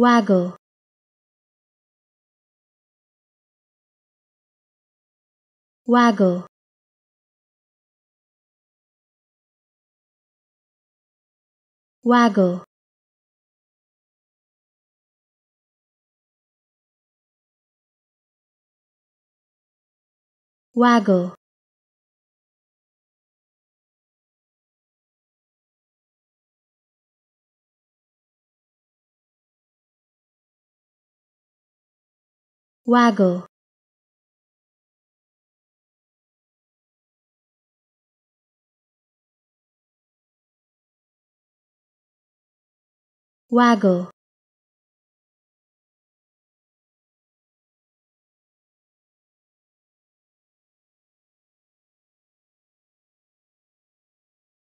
Waggle. Waggle. Waggle. Waggle. Waggle. Waggle.